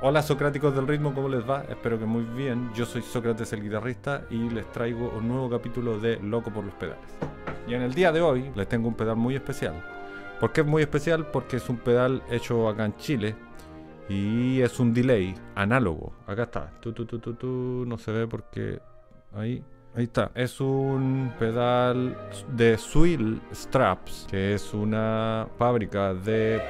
Hola Socráticos del Ritmo, ¿cómo les va? Espero que muy bien. Yo soy Sócrates el guitarrista y les traigo un nuevo capítulo de Loco por los Pedales. Y en el día de hoy les tengo un pedal muy especial. ¿Por qué es muy especial? Porque es un pedal hecho acá en Chile y es un delay análogo. Acá está. No se ve porque... Ahí está. Es un pedal de Swill Straps, que es una fábrica de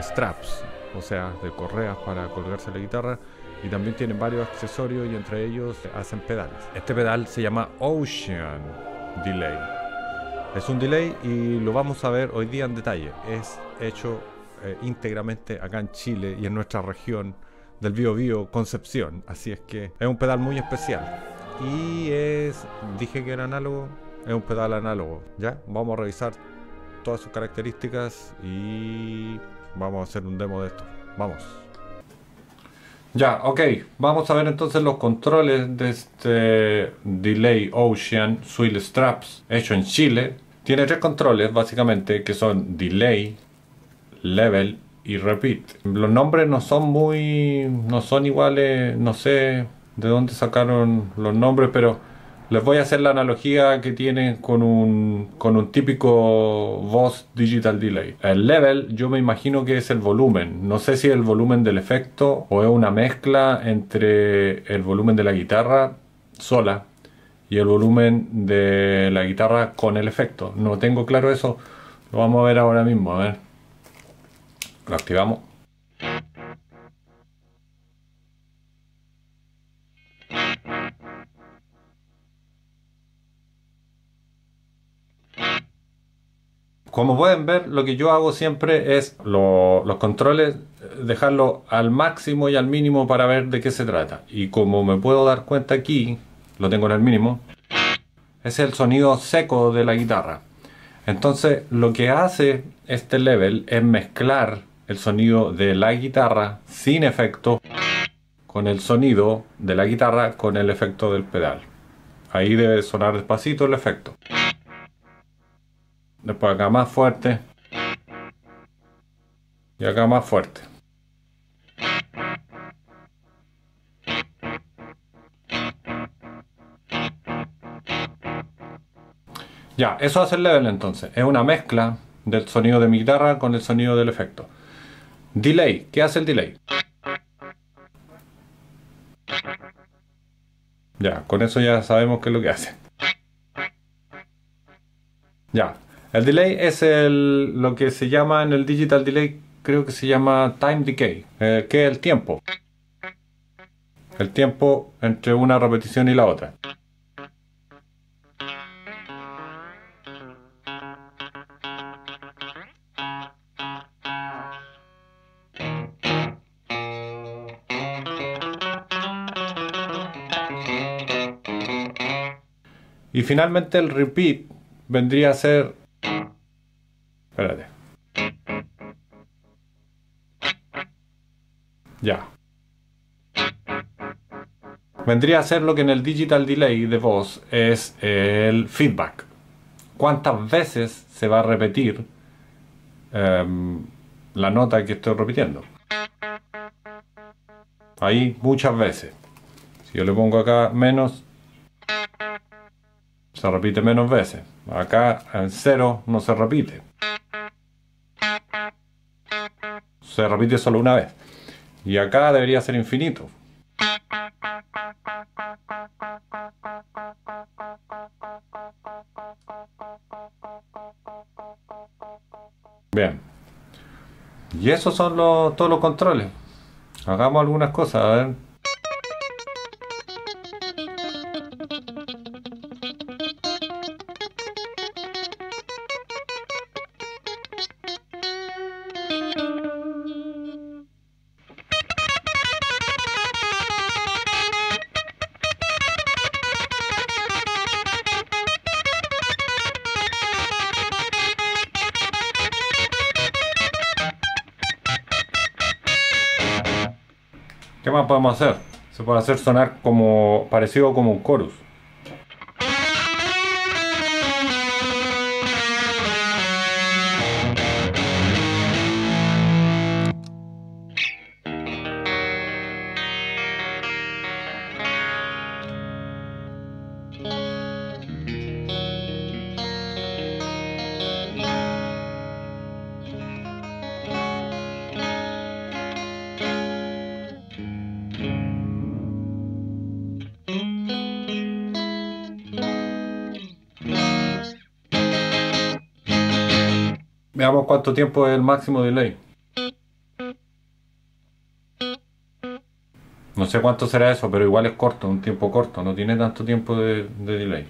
straps, o sea, de correas para colgarse la guitarra, y también tienen varios accesorios y entre ellos hacen pedales. Este pedal se llama Ocean Delay. Es un delay y lo vamos a ver hoy día en detalle. Es hecho íntegramente acá en Chile y en nuestra región del Bio Bio, Concepción. Así es que es un pedal muy especial. Y es... dije que era análogo. Es un pedal análogo. Ya, vamos a revisar todas sus características y vamos a hacer un demo de esto. Vamos. Ya, ok. Vamos a ver entonces los controles de este Delay Ocean Swill Straps hecho en Chile. Tiene tres controles básicamente, que son Delay, Level y Repeat. Los nombres no son muy... no son iguales, no sé de dónde sacaron los nombres, pero les voy a hacer la analogía que tienen con un típico Voz Digital Delay. El level yo me imagino que es el volumen. No sé si es el volumen del efecto o es una mezcla entre el volumen de la guitarra sola y el volumen de la guitarra con el efecto. No tengo claro eso. Lo vamos a ver ahora mismo. A ver. Lo activamos. Como pueden ver, lo que yo hago siempre es los controles dejarlos al máximo y al mínimo para ver de qué se trata. Y como me puedo dar cuenta aquí, lo tengo en el mínimo, es el sonido seco de la guitarra. Entonces lo que hace este level es mezclar el sonido de la guitarra sin efecto con el sonido de la guitarra con el efecto del pedal. Ahí debe sonar despacito el efecto. Después acá más fuerte. Y acá más fuerte. Ya, eso hace el level entonces. Es una mezcla del sonido de mi guitarra con el sonido del efecto. Delay. ¿Qué hace el delay? Ya, con eso ya sabemos qué es lo que hace. Ya. El delay es lo que se llama en el Digital Delay, creo que se llama Time Decay, que es el tiempo. El tiempo entre una repetición y la otra. Y finalmente el repeat vendría a ser... espérate. Ya. Vendría a ser lo que en el Digital Delay de voz es el feedback. ¿Cuántas veces se va a repetir la nota que estoy repitiendo? Ahí muchas veces. Si yo le pongo acá menos, se repite menos veces. Acá en cero no se repite. Se repite solo una vez. Y acá debería ser infinito. Bien. Y esos son todos los controles. Hagamos algunas cosas, a ver. ¿Qué más podemos hacer? Se puede hacer sonar como parecido como un chorus. Veamos cuánto tiempo es el máximo delay. No sé cuánto será eso, pero igual es corto, un tiempo corto, no tiene tanto tiempo de delay.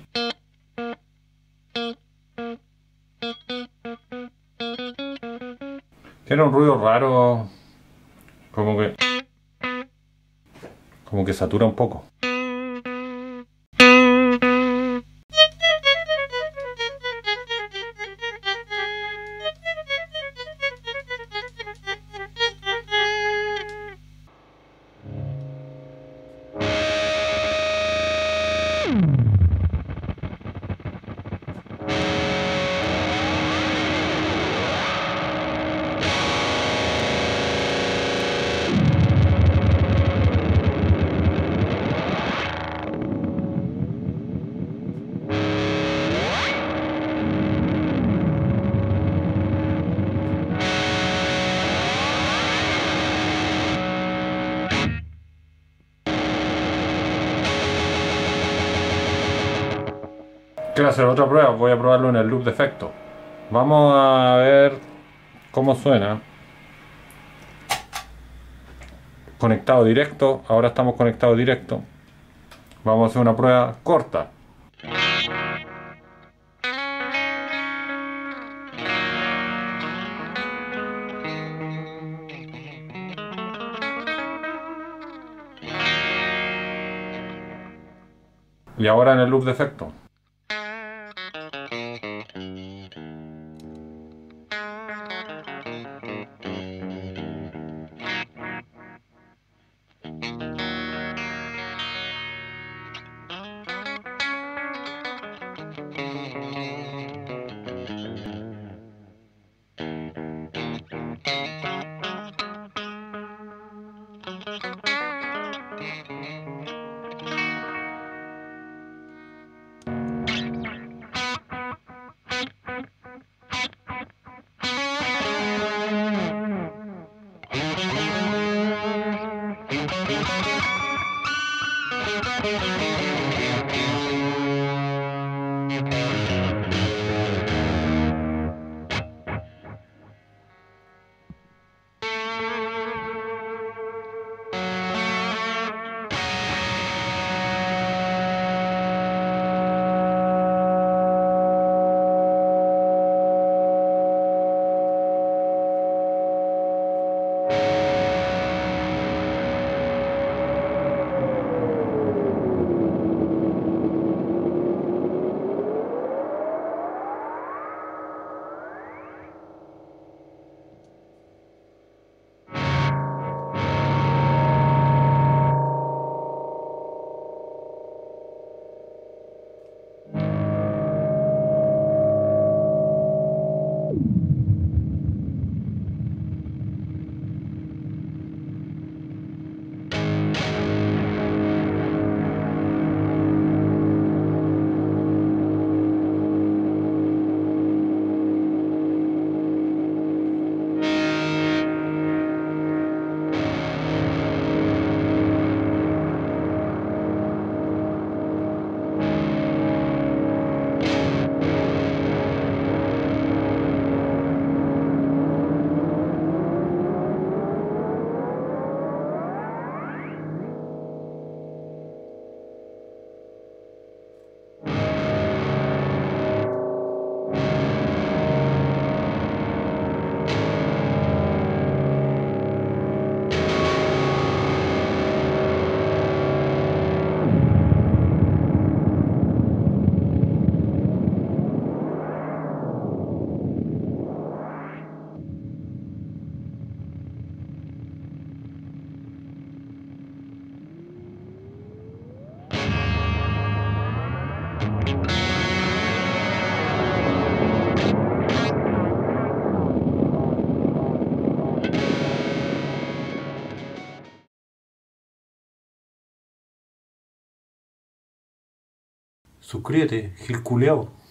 Tiene un ruido raro, como que satura un poco. Quiero hacer otra prueba, voy a probarlo en el loop de efecto. Vamos a ver cómo suena. Conectado directo, ahora estamos conectados directo. Vamos a hacer una prueba corta. Y ahora en el loop de efecto. Suscríbete, gilculeado.